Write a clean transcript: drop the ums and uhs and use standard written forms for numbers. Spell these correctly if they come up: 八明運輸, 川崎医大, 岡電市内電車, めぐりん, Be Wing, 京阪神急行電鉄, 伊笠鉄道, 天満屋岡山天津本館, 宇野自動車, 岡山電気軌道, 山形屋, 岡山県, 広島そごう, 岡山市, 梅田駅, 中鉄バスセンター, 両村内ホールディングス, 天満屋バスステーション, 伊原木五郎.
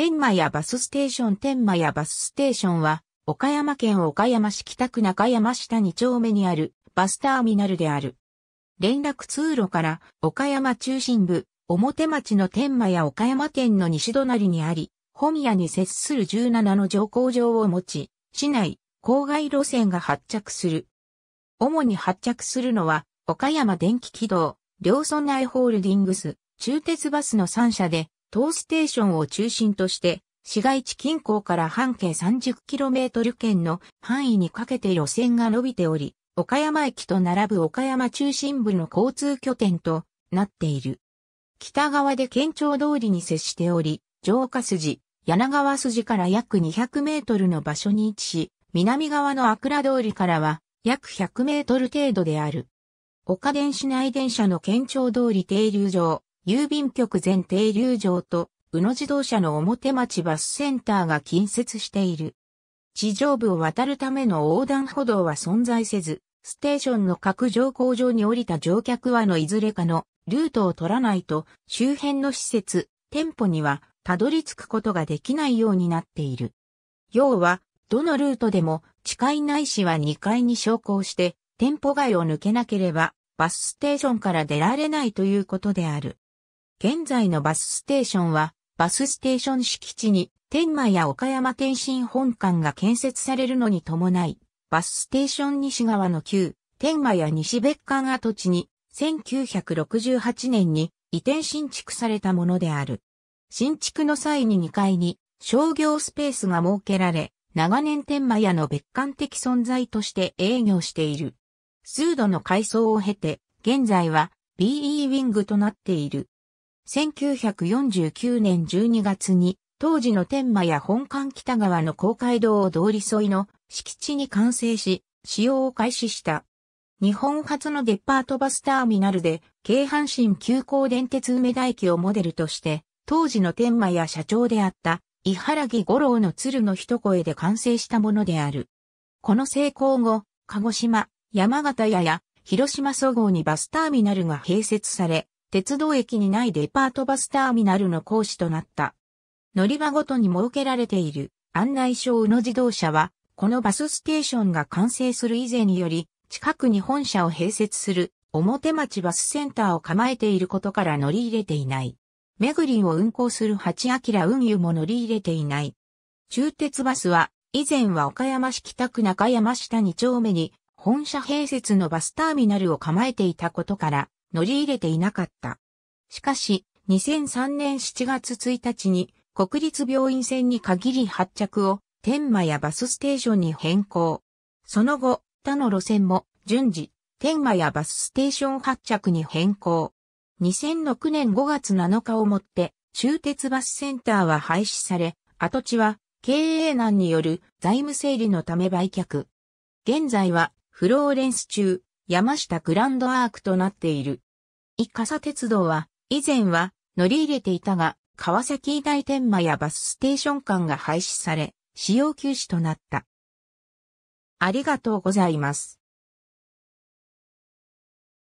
天満屋バスステーション。天満屋バスステーションは、岡山県岡山市北区中山下2丁目にあるバスターミナルである。連絡通路から岡山中心部、表町の天満屋岡山県の西隣にあり、本屋に接する17の乗降場を持ち、市内、郊外路線が発着する。主に発着するのは、岡山電気軌道、両村内ホールディングス、中鉄バスの3社で、当ステーションを中心として、市街地近郊から半径 30km 圏の範囲にかけて路線が伸びており、岡山駅と並ぶ岡山中心部の交通拠点となっている。北側で県庁通りに接しており、城下筋、柳川筋から約200メートルの場所に位置し、南側の阿倉通りからは約100メートル程度である。岡電市内電車の県庁通り停留場、郵便局前停留場と、宇野自動車の表町バスセンターが近接している。地上部を渡るための横断歩道は存在せず、ステーションの各乗降場に降りた乗客はのいずれかのルートを取らないと、周辺の施設、店舗にはたどり着くことができないようになっている。要は、どのルートでも地下ないしは2階に昇降して、店舗街を抜けなければ、バスステーションから出られないということである。現在のバスステーションは、バスステーション敷地に天満屋岡山天津本館が建設されるのに伴い、バスステーション西側の旧天満屋西別館跡地に1968年に移転新築されたものである。新築の際に2階に商業スペースが設けられ、長年天満屋の別館的存在として営業している。数度の改装を経て、現在は Be Wing となっている。1949年12月に、当時の天満屋本館北側の公会堂通り沿いの敷地に完成し、使用を開始した。日本初のデパートバスターミナルで、京阪神急行電鉄梅田駅をモデルとして、当時の天満屋社長であった、伊原木五郎の鶴の一声で完成したものである。この成功後、鹿児島、山形屋や、広島そごうにバスターミナルが併設され、鉄道駅にないデパートバスターミナルの講師となった。乗り場ごとに設けられている案内所宇野自動車は、このバスステーションが完成する以前により、近くに本社を併設する表町バスセンターを構えていることから乗り入れていない。めぐりんを運行する八明運輸も乗り入れていない。中鉄バスは、以前は岡山市北区中山下2丁目に本社併設のバスターミナルを構えていたことから、乗り入れていなかった。しかし、2003年7月1日に国立病院線に限り発着を天満屋バスステーションに変更。その後、他の路線も順次、天満屋バスステーション発着に変更。2006年5月7日をもって、中鉄バスセンターは廃止され、跡地は経営難による財務整理のため売却。現在はフローレンス中、山下グランドアークとなっている。伊笠鉄道は、以前は乗り入れていたが、川崎医大天満屋バスステーション間が廃止され、使用休止となった。ありがとうございます。